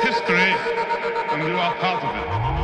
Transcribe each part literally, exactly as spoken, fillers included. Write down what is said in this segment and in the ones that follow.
history, and you are part of it.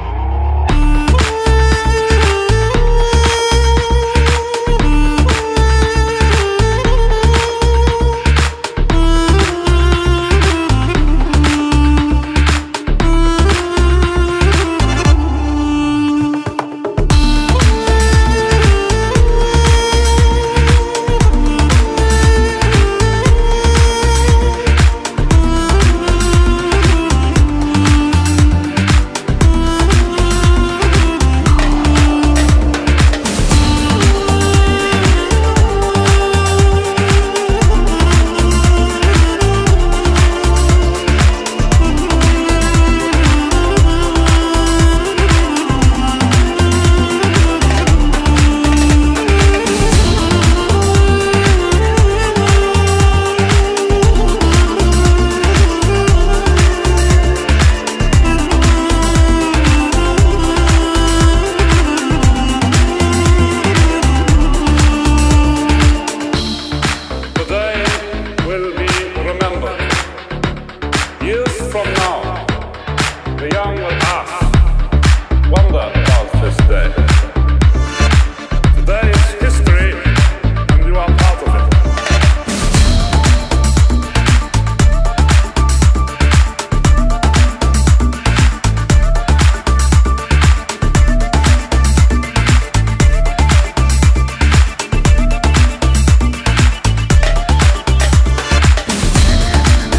There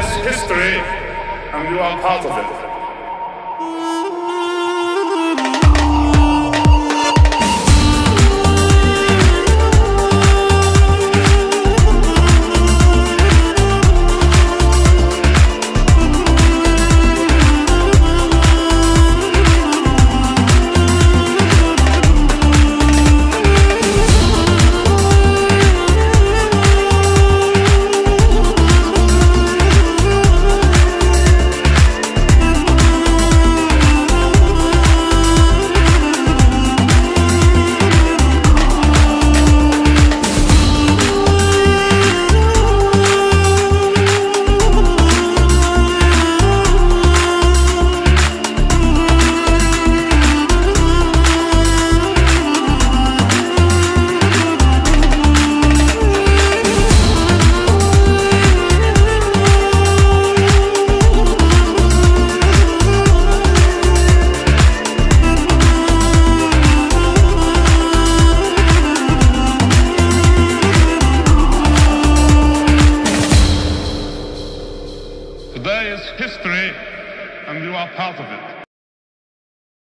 is history, and you are part of it. Today is history, and you are part of it.